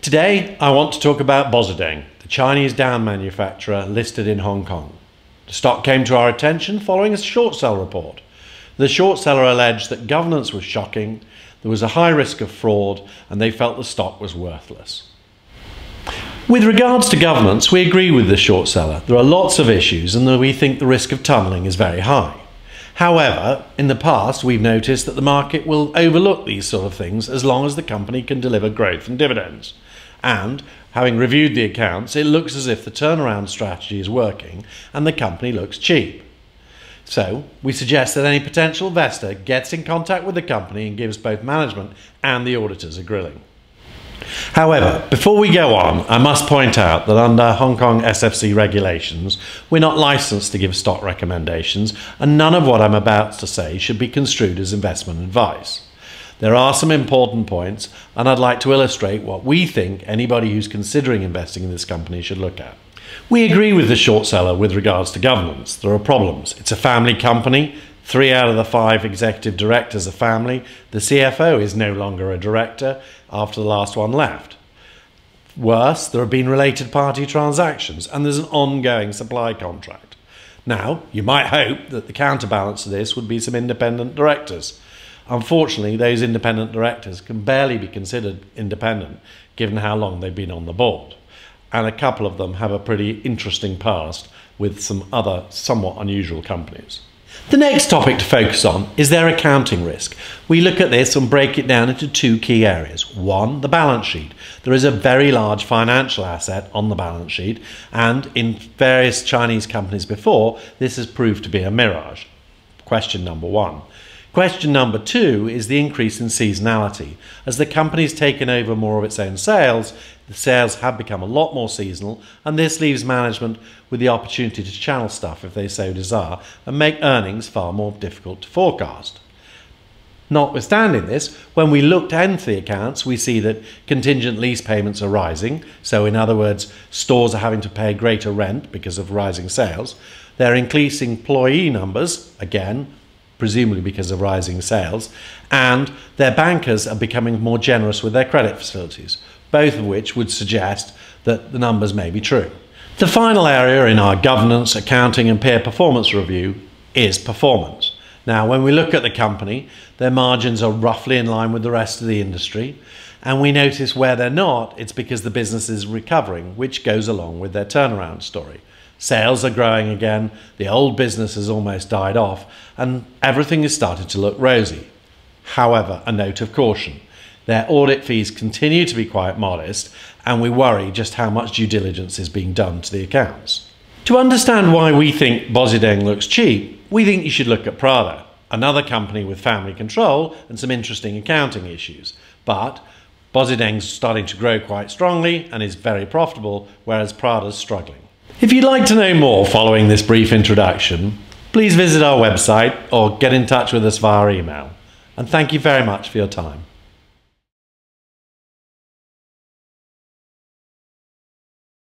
Today, I want to talk about Bosideng, the Chinese down manufacturer listed in Hong Kong. The stock came to our attention following a short sell report. The short seller alleged that governance was shocking, there was a high risk of fraud, and they felt the stock was worthless. With regards to governance, we agree with the short seller. There are lots of issues, and we think the risk of tunneling is very high. However, in the past, we've noticed that the market will overlook these sort of things as long as the company can deliver growth and dividends. And, having reviewed the accounts, it looks as if the turnaround strategy is working and the company looks cheap. So, we suggest that any potential investor gets in contact with the company and gives both management and the auditors a grilling. However, before we go on, I must point out that under Hong Kong SFC regulations, we're not licensed to give stock recommendations, and none of what I'm about to say should be construed as investment advice. There are some important points, and I'd like to illustrate what we think anybody who's considering investing in this company should look at. We agree with the short seller with regards to governance. There are problems. It's a family company. 3 out of the 5 executive directors are family. The CFO is no longer a director after the last one left. Worse, there have been related party transactions and there's an ongoing supply contract. Now, you might hope that the counterbalance to this would be some independent directors. Unfortunately, those independent directors can barely be considered independent given how long they've been on the board. And a couple of them have a pretty interesting past with some other somewhat unusual companies. The next topic to focus on is their accounting risk. We look at this and break it down into 2 key areas. 1, the balance sheet. There is a very large financial asset on the balance sheet, and in various Chinese companies before, this has proved to be a mirage. Question number 1. Question number 2 is the increase in seasonality. As the company's taken over more of its own sales, the sales have become a lot more seasonal, and this leaves management with the opportunity to channel stuff if they so desire and make earnings far more difficult to forecast. Notwithstanding this, when we looked into the accounts, we see that contingent lease payments are rising. So in other words, stores are having to pay greater rent because of rising sales. They're increasing employee numbers, again, presumably because of rising sales, and their bankers are becoming more generous with their credit facilities, both of which would suggest that the numbers may be true. The final area in our governance, accounting and peer performance review is performance. Now, when we look at the company, their margins are roughly in line with the rest of the industry, and we notice where they're not, it's because the business is recovering, which goes along with their turnaround story. Sales are growing again, the old business has almost died off, and everything is starting to look rosy. However, a note of caution. Their audit fees continue to be quite modest, and we worry just how much due diligence is being done to the accounts. To understand why we think Bosideng looks cheap, we think you should look at Prada, another company with family control and some interesting accounting issues. But Bosideng's starting to grow quite strongly and is very profitable, whereas Prada's struggling. If you'd like to know more following this brief introduction, please visit our website or get in touch with us via email. And thank you very much for your time.